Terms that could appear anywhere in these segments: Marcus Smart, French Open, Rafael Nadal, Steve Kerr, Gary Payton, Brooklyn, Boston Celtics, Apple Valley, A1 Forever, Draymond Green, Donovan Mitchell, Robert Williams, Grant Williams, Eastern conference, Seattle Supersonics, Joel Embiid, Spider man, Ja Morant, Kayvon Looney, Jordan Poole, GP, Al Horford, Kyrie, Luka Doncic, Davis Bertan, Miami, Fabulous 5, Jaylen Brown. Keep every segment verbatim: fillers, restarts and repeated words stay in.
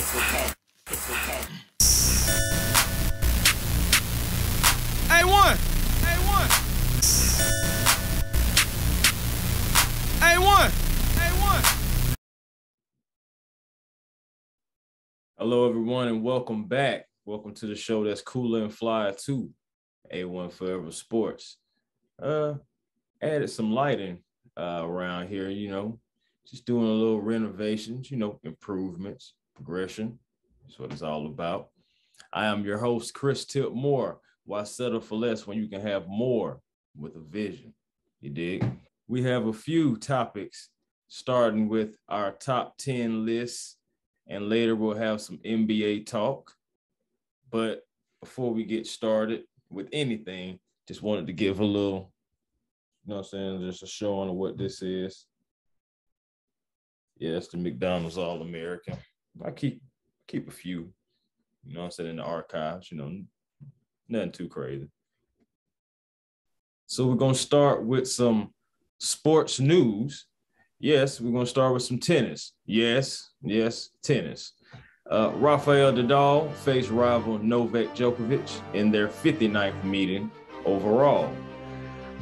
A one. A one. A one. A one. Hello, everyone, and welcome back. Welcome to the show that's cooler and flyer too, A one Forever Sports. Uh, added some lighting uh, around here, you know, just doing a little renovations, you know, improvements, progression. That's what it's all about. I am your host, Chris Tip Moore. Why settle for less when you can have more with a vision? You dig? We have a few topics, starting with our top ten lists, and later we'll have some N B A talk. But before we get started with anything, just wanted to give a little, you know what I'm saying, just a showing of what this is. Yeah, that's the McDonald's All-American. I keep keep a few, you know what I'm saying, in the archives, you know, nothing too crazy. So we're going to start with some sports news. Yes, we're going to start with some tennis. Yes, yes, tennis. Uh, Rafael Nadal faced rival Novak Djokovic in their fifty-ninth meeting overall.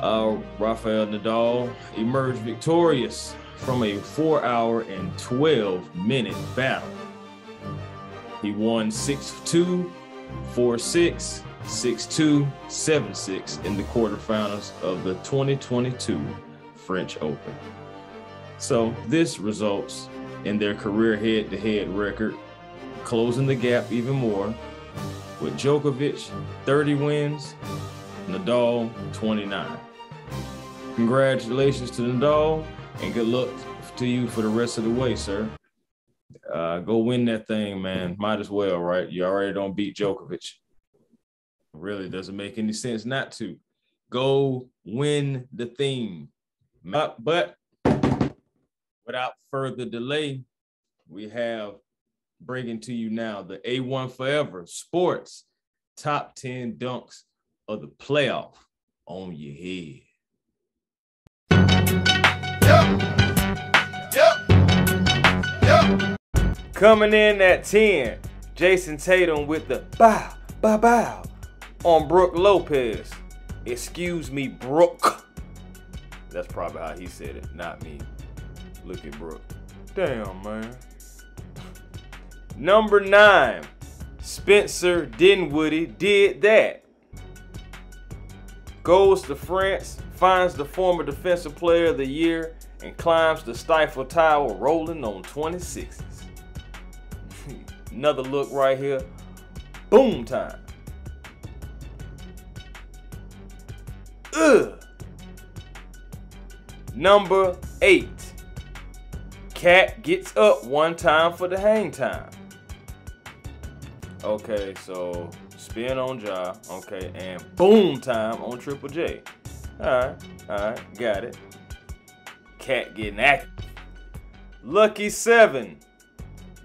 Uh, Rafael Nadal emerged victorious from a four hour and twelve minute battle. He won six two, four six, six two, seven six in the quarterfinals of the twenty twenty-two French Open. So this results in their career head-to-head record, closing the gap even more, with Djokovic thirty wins, Nadal twenty-nine. Congratulations to Nadal, and good luck to you for the rest of the way, sir. Uh, go win that thing, man. Might as well, right? You already don't beat Djokovic. Really doesn't make any sense not to. Go win the thing. But without further delay, we have bringing to you now the A one Forever Sports Top ten Dunks of the Playoff on your head. Yep. Yep. Yep. Coming in at ten, Jayson Tatum with the bow, bow, bow on Brooke Lopez. Excuse me, Brooke. That's probably how he said it, not me. Look at Brooke. Damn, man. Number nine, Spencer Dinwiddie did that. Goes to France, finds the former Defensive Player of the Year, and climbs the Stifle Tower rolling on twenty-sixes. Another look right here. Boom time. Ugh. Number eight. Cat gets up one time for the hang time. Okay, so spin on Ja. Okay, and boom time on Triple J. Alright, alright, got it. Cat getting active. Lucky seven.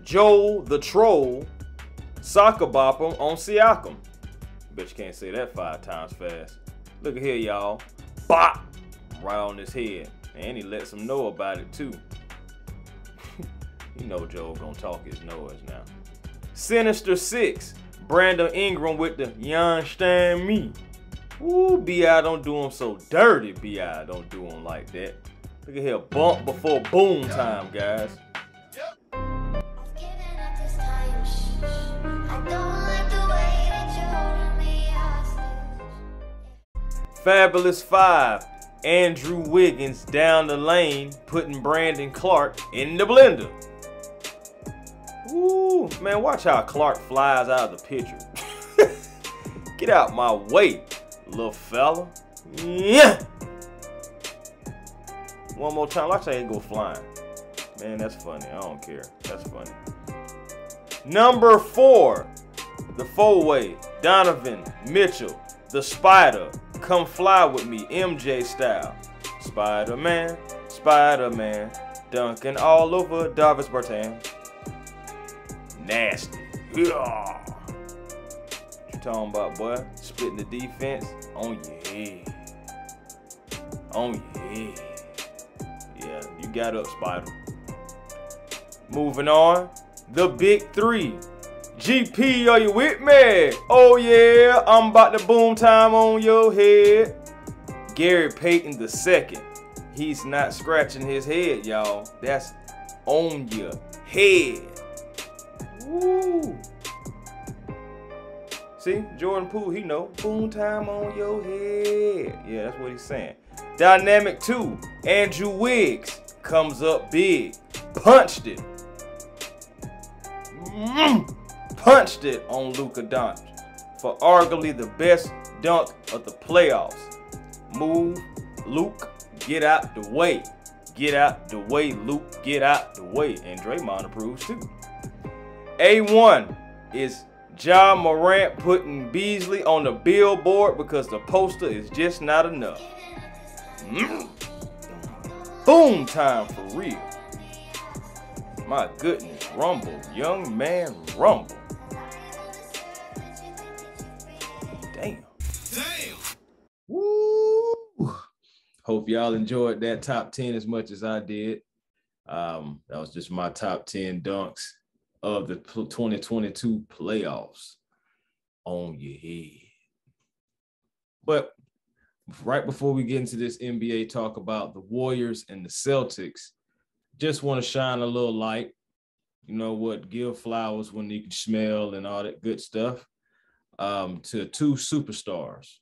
Joel the Troll soccer bop him on Siakam. Bet you can't say that five times fast. Look at here, y'all. Bop! Right on his head. And he lets him know about it, too. You know Joe gonna talk his noise now. Sinister six. Brandon Ingram with the Yonstein me. Ooh, B I don't do him so dirty, B I don't do him like that. Look at here. Bump before boom time, guys. Fabulous five, Andrew Wiggins down the lane, putting Brandon Clarke in the blender. Ooh, man, watch how Clarke flies out of the picture. Get out my way, little fella. Yeah. One more time, watch how he go flying. Man, that's funny. I don't care. That's funny. Number four, the four-way, Donovan Mitchell, the Spider. Come fly with me, M J style. Spider-Man, Spider-Man, dunking all over Davis Bertan. Nasty. Yeah. What you talking about, boy? Splitting the defense on your head. On your head. Yeah, you got up, Spider. Moving on, the big three. G P, are you with me? Oh yeah, I'm about to boom time on your head. Gary Payton the second. He's not scratching his head, y'all. That's on your head. Woo. See, Jordan Poole, he know. Boom time on your head. Yeah, that's what he's saying. Dynamic two, Andrew Wiggins comes up big. Punched it. Mm, punched it on Luka Doncic for arguably the best dunk of the playoffs. Move, Luke. Get out the way. Get out the way, Luke. Get out the way. And Draymond approves too. A one is Ja Morant putting Beasley on the billboard because the poster is just not enough. Mm. Boom time for real. My goodness. Rumble. Young man rumble. Damn. Damn. Woo. Hope y'all enjoyed that top ten as much as I did. Um, that was just my top ten dunks of the twenty twenty-two playoffs on your head. But right before we get into this N B A talk about the Warriors and the Celtics, just want to shine a little light. You know what? Give flowers when you can smell and all that good stuff um, to two superstars.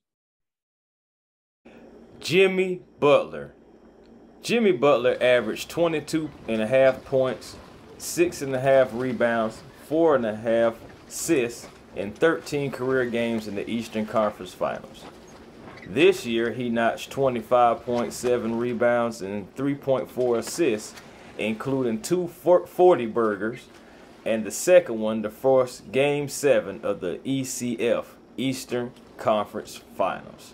Jimmy Butler. Jimmy Butler averaged twenty-two and a half points, six and a half rebounds, four and a half assists in thirteen career games in the Eastern Conference Finals. This year, he notched twenty-five point seven rebounds and three point four assists, including two forty-burgers, and the second one to force Game seven of the E C F, Eastern Conference Finals.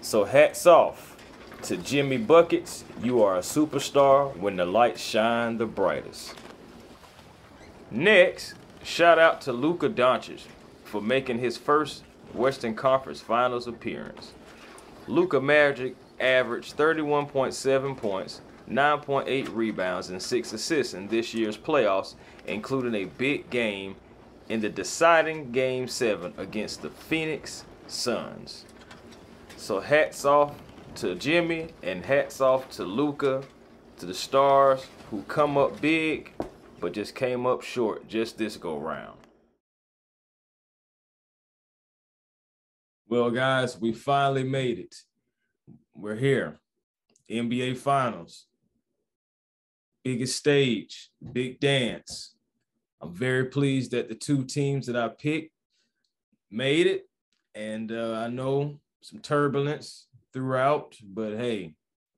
So hats off to Jimmy Buckets. You are a superstar when the lights shine the brightest. Next, shout out to Luka Doncic for making his first Western Conference Finals appearance. Luka Magic averaged thirty-one point seven points, nine point eight rebounds, and six assists in this year's playoffs, including a big game in the deciding Game seven against the Phoenix Suns. So hats off to Jimmy and hats off to Luka, to the stars who come up big but just came up short just this go round. Well, guys, we finally made it. We're here. N B A Finals. Biggest stage, big dance. I'm very pleased that the two teams that I picked made it, and uh, I know some turbulence throughout, but hey,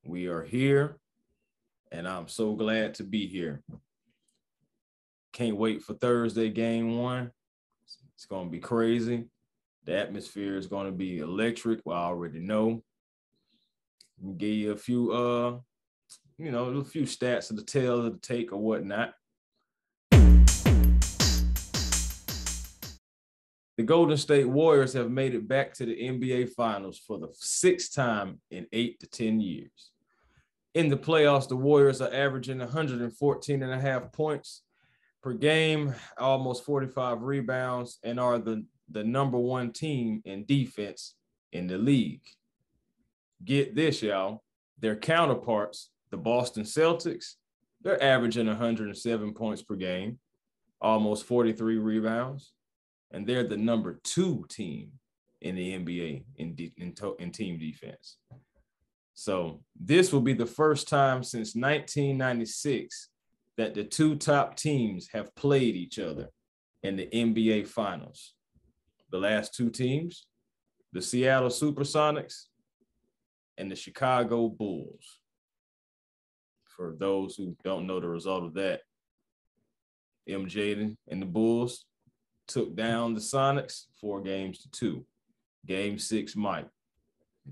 we are here, and I'm so glad to be here. Can't wait for Thursday, game one. It's going to be crazy. The atmosphere is going to be electric. Well, I already know. We'll give you a few, uh, you know, a few stats of the tale of the take or whatnot. The Golden State Warriors have made it back to the N B A Finals for the sixth time in eight to ten years. In the playoffs, the Warriors are averaging one hundred fourteen and a half points per game, almost forty-five rebounds, and are the, the number one team in defense in the league. Get this, y'all. Their counterparts, the Boston Celtics, they're averaging one hundred seven points per game, almost forty-three rebounds. And they're the number two team in the N B A in, de in, in team defense. So this will be the first time since nineteen ninety-six that the two top teams have played each other in the N B A Finals. The last two teams, the Seattle Supersonics and the Chicago Bulls. For those who don't know the result of that, M J and the Bulls took down the Sonics four games to two. Game six might.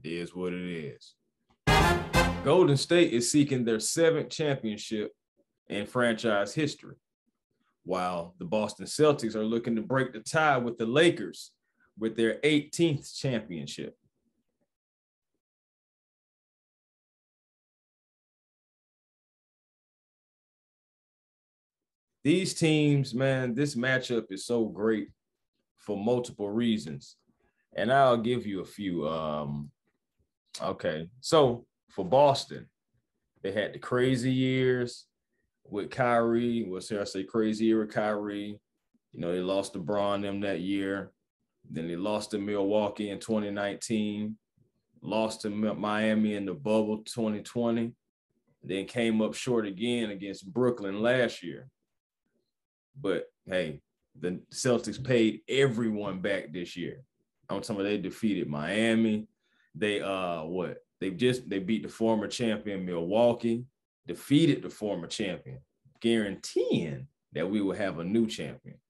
It is what it is. Golden State is seeking their seventh championship in franchise history, while the Boston Celtics are looking to break the tie with the Lakers with their eighteenth championship. these teams, man, this matchup is so great for multiple reasons. And I'll give you a few. Um, okay, so for Boston, they had the crazy years with Kyrie. What's here? I say crazy year with Kyrie. You know, they lost to Braun them that year. Then they lost to Milwaukee in twenty nineteen. Lost to Miami in the bubble twenty twenty. Then came up short again against Brooklyn last year. But, hey, the Celtics paid everyone back this year. I'm talking about they defeated Miami. They, uh, what? They just, they beat the former champion Milwaukee, defeated the former champion, guaranteeing that we will have a new champion.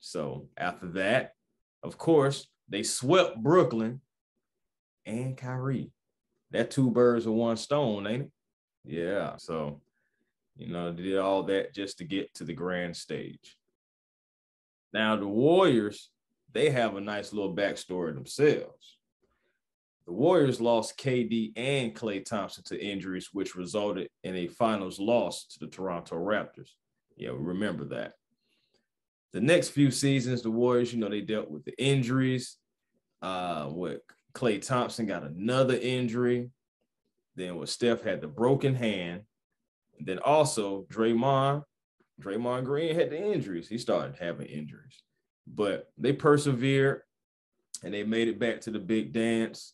So after that, of course, they swept Brooklyn and Kyrie. That two birds with one stone, ain't it? Yeah. So, you know, they did all that just to get to the grand stage. Now the Warriors, they have a nice little backstory themselves. The Warriors lost K D and Klay Thompson to injuries, which resulted in a finals loss to the Toronto Raptors. Yeah, we remember that. The next few seasons, the Warriors, you know, they dealt with the injuries. Uh, what Klay Thompson got another injury. Then what Steph had the broken hand. And then also Draymond, Draymond Green had the injuries. He started having injuries. But they persevered, and they made it back to the big dance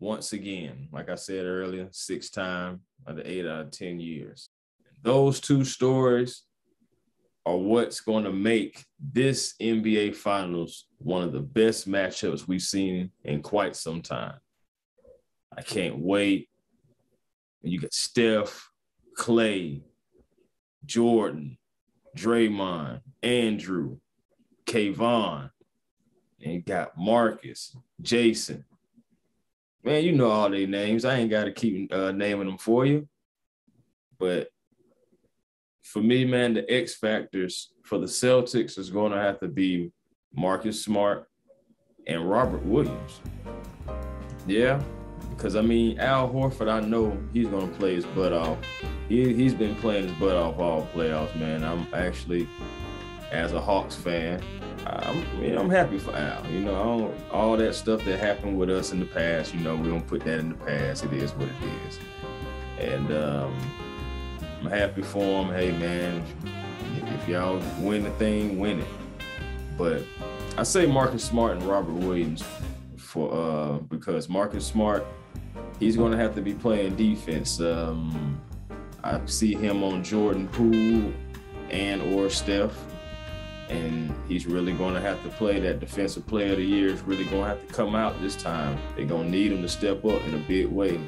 once again. Like I said earlier, sixth time out of eight out of ten years. Those two stories are what's going to make this N B A Finals one of the best matchups we've seen in quite some time. I can't wait. You got Steph, Klay, Jordan, Draymond, Andrew, Kayvon, and you got Marcus, Jayson. Man, you know all their names. I ain't got to keep uh, naming them for you. But for me, man, the X factors for the Celtics is going to have to be Marcus Smart and Robert Williams. Yeah, because, I mean, Al Horford, I know he's going to play his butt off. He, he's been playing his butt off all playoffs, man. I'm actually, as a Hawks fan, I'm, I mean, I'm happy for Al. You know, I don't, all that stuff that happened with us in the past, you know, we don't put that in the past. It is what it is. And um, I'm happy for him. Hey, man, if, if y'all win the thing, win it. But I say Marcus Smart and Robert Williams for uh, because Marcus Smart, he's going to have to be playing defense. Um, I see him on Jordan Poole and or Steph. And he's really going to have to play that defensive player of the year. Is really going to have to come out this time. They're going to need him to step up in a big way.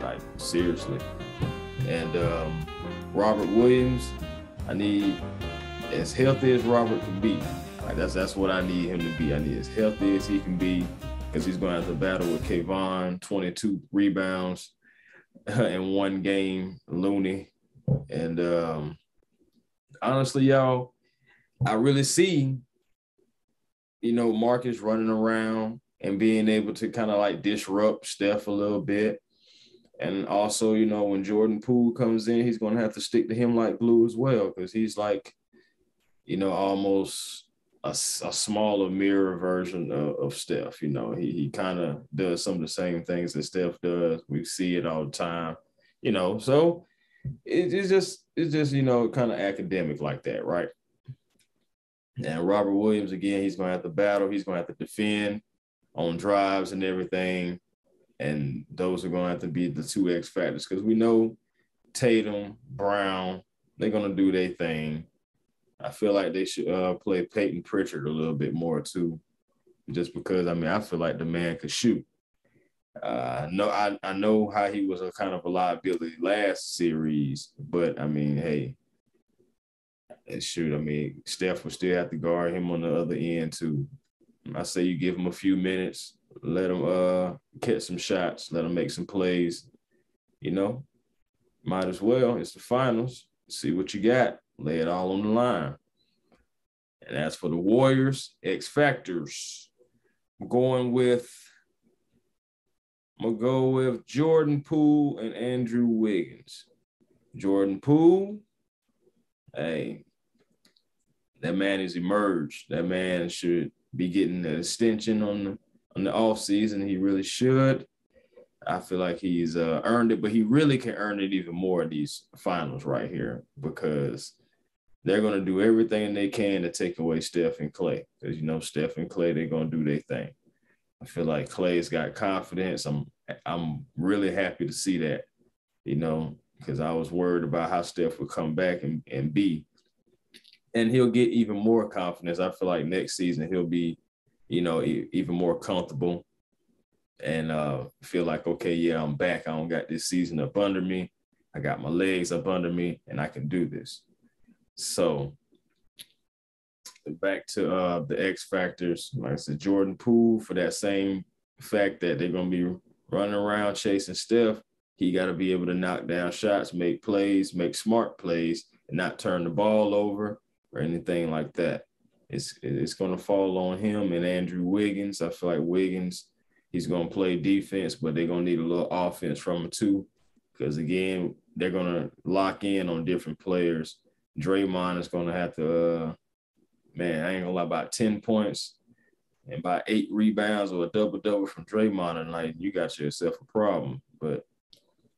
Like, seriously. And um, Robert Williams, I need as healthy as Robert can be. Like, that's that's what I need him to be. I need as healthy as he can be because he's going to have to battle with Kayvon, twenty-two rebounds in one game, Looney. And um, honestly, y'all, I really see, you know, Marcus running around and being able to kind of like disrupt Steph a little bit. And also, you know, when Jordan Poole comes in, he's going to have to stick to him like glue as well because he's like, you know, almost a, a smaller mirror version of, of Steph. You know, he, he kind of does some of the same things that Steph does. We see it all the time, you know. So it, it's just, it's just, you know, kind of academic like that, right? And Robert Williams, again, he's going to have to battle. He's going to have to defend on drives and everything. And those are going to have to be the two X factors because we know Tatum, Brown, they're going to do their thing. I feel like they should uh, play Peyton Pritchard a little bit more too just because, I mean, I feel like the man could shoot. Uh, no, I, I know how he was a kind of a liability last series, but, I mean, hey, And shoot, I mean, Steph would still have to guard him on the other end too. I say you give him a few minutes, let him uh, catch some shots, let him make some plays. You know, might as well. It's the finals. See what you got. Lay it all on the line. And as for the Warriors, X Factors, I'm going with, I'm going to go with Jordan Poole and Andrew Wiggins. Jordan Poole, hey, that man has emerged. That man should be getting an extension on the, on the offseason. He really should. I feel like he's uh, earned it, but he really can earn it even more in these finals right here, because they're going to do everything they can to take away Steph and Klay, because, you know, Steph and Klay, they're going to do their thing. I feel like Klay's got confidence. I'm I'm really happy to see that, you know, because I was worried about how Steph would come back and, and be. And he'll get even more confidence. I feel like next season he'll be, you know, e- even more comfortable and uh, feel like, okay, yeah, I'm back. I don't got this season up under me. I got my legs up under me, and I can do this. So back to uh, the X factors. Like I said, Jordan Poole, for that same fact that they're going to be running around chasing Steph, he got to be able to knock down shots, make plays, make smart plays, and not turn the ball over or anything like that. It's it's going to fall on him and Andrew Wiggins. I feel like Wiggins, he's going to play defense, but they're going to need a little offense from him too, because, again, they're going to lock in on different players. Draymond is going to have to, uh, man, I ain't going to lie, about ten points and about eight rebounds or a double-double from Draymond tonight, you got yourself a problem. But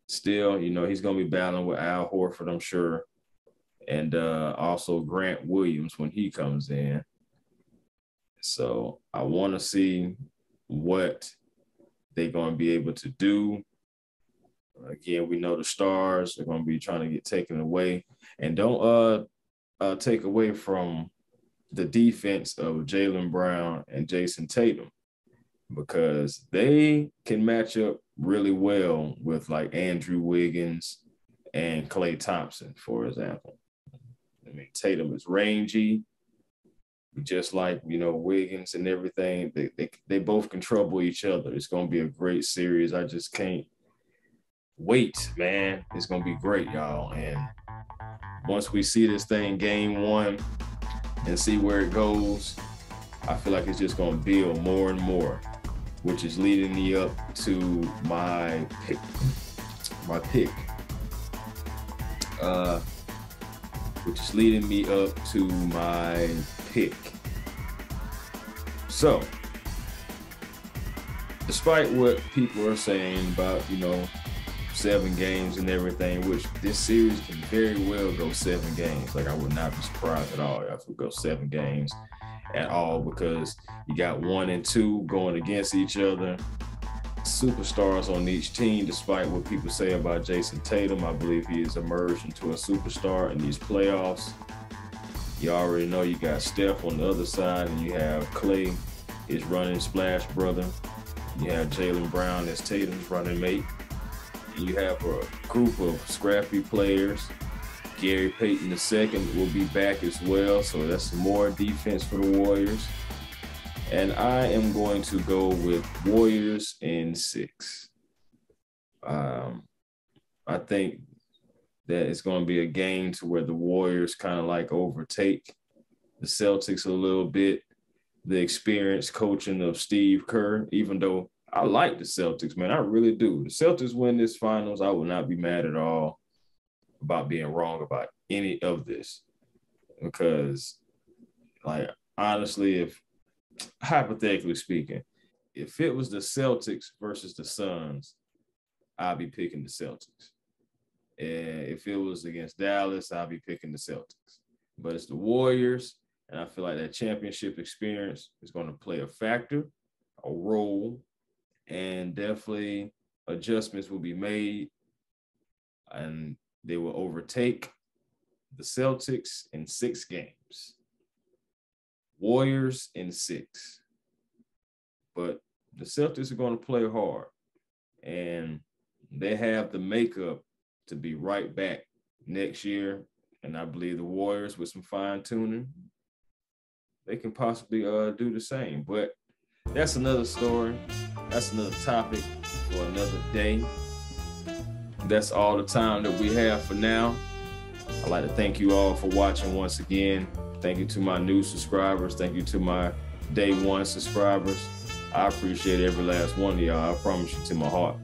still, you know, he's going to be battling with Al Horford, I'm sure, and uh, also Grant Williams when he comes in. So I want to see what they're going to be able to do. Again, we know the stars are going to be trying to get taken away. And don't uh, uh take away from the defense of Jaylen Brown and Jayson Tatum, because they can match up really well with, like, Andrew Wiggins and Klay Thompson, for example. I mean, Tatum is rangy, just like, you know, Wiggins and everything. They, they, they both can trouble each other. It's going to be a great series. I just can't wait, man. It's going to be great, y'all. And once we see this thing game one and see where it goes, I feel like it's just going to build more and more, which is leading me up to my pick. My pick. Uh, which is leading me up to my pick. So, despite what people are saying about, you know, seven games and everything, which this series can very well go seven games. Like, I would not be surprised at all if it goes seven games at all, because you got one and two going against each other. Superstars on each team, despite what people say about Jayson Tatum. I believe he has emerged into a superstar in these playoffs. You already know you got Steph on the other side, and you have Klay, his running splash brother. You have Jaylen Brown as Tatum's running mate. You have a group of scrappy players. Gary Payton the second will be back as well, so that's more defense for the Warriors. And I am going to go with Warriors in six. Um, I think that it's going to be a game to where the Warriors kind of like overtake the Celtics a little bit. The experienced coaching of Steve Kerr, even though I like the Celtics, man. I really do. The Celtics win this finals, I will not be mad at all about being wrong about any of this. Because, like, honestly, if hypothetically speaking, if it was the Celtics versus the Suns, I'd be picking the Celtics. And if it was against Dallas, I'd be picking the Celtics. But it's the Warriors, and I feel like that championship experience is going to play a factor, a role, and definitely adjustments will be made, and they will overtake the Celtics in six games. Warriors in six. But the Celtics are going to play hard, and they have the makeup to be right back next year. And I believe the Warriors, with some fine tuning, they can possibly uh, do the same. But that's another story. That's another topic for another day. That's all the time that we have for now. I'd like to thank you all for watching once again. Thank you to my new subscribers. Thank you to my day one subscribers. I appreciate every last one of y'all. I promise you, to my heart.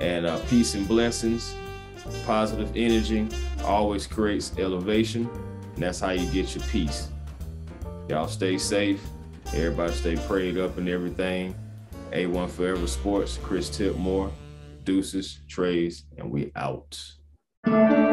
And uh, peace and blessings. Positive energy always creates elevation, and that's how you get your peace. Y'all stay safe. Everybody stay prayed up and everything. A one Forever Sports, Chris Tip Moore. Deuces, trays, and we out.